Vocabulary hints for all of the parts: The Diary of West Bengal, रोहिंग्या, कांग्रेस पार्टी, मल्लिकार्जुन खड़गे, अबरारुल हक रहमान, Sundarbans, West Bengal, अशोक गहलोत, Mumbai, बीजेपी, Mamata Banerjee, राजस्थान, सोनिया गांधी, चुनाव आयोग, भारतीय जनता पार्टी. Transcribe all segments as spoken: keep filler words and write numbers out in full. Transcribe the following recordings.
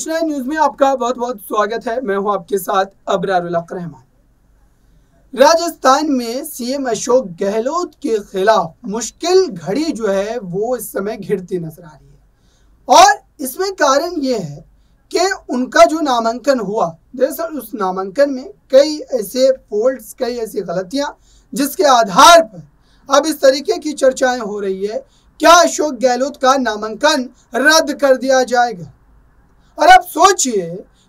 दक्षिणायन न्यूज में आपका बहुत बहुत स्वागत है। मैं हूं आपके साथ अबरारुल हक रहमान। राजस्थान में सीएम अशोक गहलोत के खिलाफ मुश्किल घड़ी जो है वो इस समय घिरती नजर आ रही है और इसमें कारण ये है कि उनका जो नामांकन हुआ, दरअसल उस नामांकन में कई ऐसे फोल्ड्स, कई ऐसी गलतियां जिसके आधार पर अब इस तरीके की चर्चाएं हो रही है क्या अशोक गहलोत का नामांकन रद्द कर दिया जाएगा। और आप सोचिए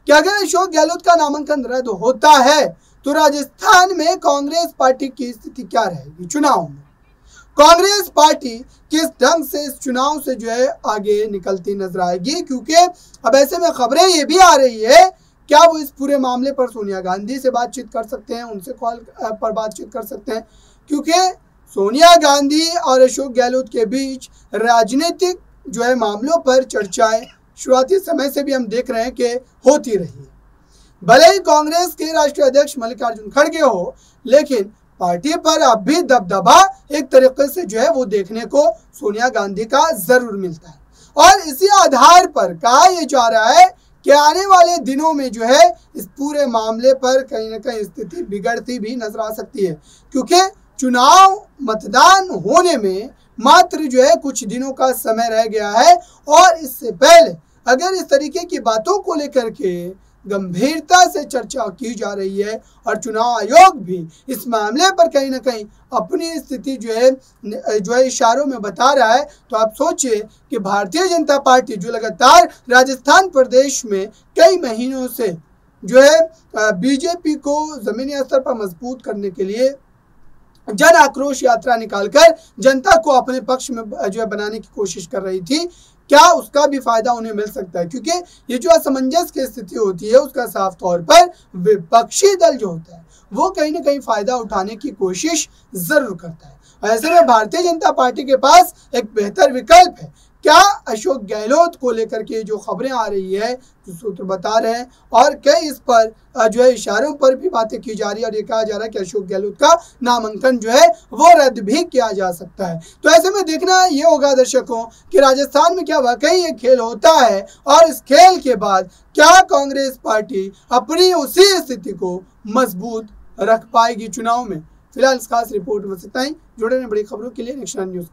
कि अगर अशोक गहलोत का नामांकन रद्द होता है तो राजस्थान में कांग्रेस पार्टी की स्थिति क्या रहेगी। चुनाव में कांग्रेस पार्टी किस ढंग से इस चुनाव से जो है आगे निकलती नजर आएगी, क्योंकि अब ऐसे में खबरें ये भी आ रही है क्या वो इस पूरे मामले पर सोनिया गांधी से बातचीत कर सकते हैं, उनसे कॉल पर बातचीत कर सकते हैं, क्योंकि सोनिया गांधी और अशोक गहलोत के बीच राजनीतिक जो है मामलों पर चर्चाएं शुरुआती समय से भी हम देख रहे हैं कि होती रही है। भले ही कांग्रेस के राष्ट्रीय अध्यक्ष मल्लिकार्जुन खड़गे हो, लेकिन पार्टी पर अब भी दबदबा एक तरीके से जो है वो देखने को सोनिया गांधी का जरूर मिलता है। और इसी आधार पर कहा यह जा रहा है कि आने वाले दिनों में जो है इस पूरे मामले पर कहीं ना कहीं स्थिति बिगड़ती भी नजर आ सकती है, क्योंकि चुनाव मतदान होने में मात्र जो है कुछ दिनों का समय रह गया है और इससे पहले अगर इस तरीके की बातों को लेकर के गंभीरता से चर्चा की जा रही है और चुनाव आयोग भी इस मामले पर कहीं ना कहीं अपनी स्थिति जो है जो है इशारों में बता रहा है, तो आप सोचिए कि भारतीय जनता पार्टी जो लगातार राजस्थान प्रदेश में कई महीनों से जो है बीजेपी को जमीनी स्तर पर मजबूत करने के लिए जन आक्रोश यात्रा निकालकर जनता को अपने पक्ष में जो है बनाने की कोशिश कर रही थी, क्या उसका भी फायदा उन्हें मिल सकता है। क्योंकि ये जो असमंजस की स्थिति होती है उसका साफ तौर पर विपक्षी दल जो होता है वो कहीं ना कहीं फायदा उठाने की कोशिश जरूर करता है। ऐसे में भारतीय जनता पार्टी के पास एक बेहतर विकल्प है। क्या अशोक गहलोत को लेकर के जो खबरें आ रही है जो सूत्र बता रहे हैं और कई इस पर जो है इशारों पर भी बातें की जा रही है और ये कहा जा रहा है कि अशोक गहलोत का नामांकन जो है वो रद्द भी किया जा सकता है। तो ऐसे में देखना ये होगा दर्शकों कि राजस्थान में क्या वाकई ये खेल होता है और इस खेल के बाद क्या कांग्रेस पार्टी अपनी उसी स्थिति को मजबूत रख पाएगी चुनाव में। फिलहाल इस खास रिपोर्ट में इतना ही। जुड़े रहिए बड़ी खबरों के लिए नेक्स्ट न्यूज।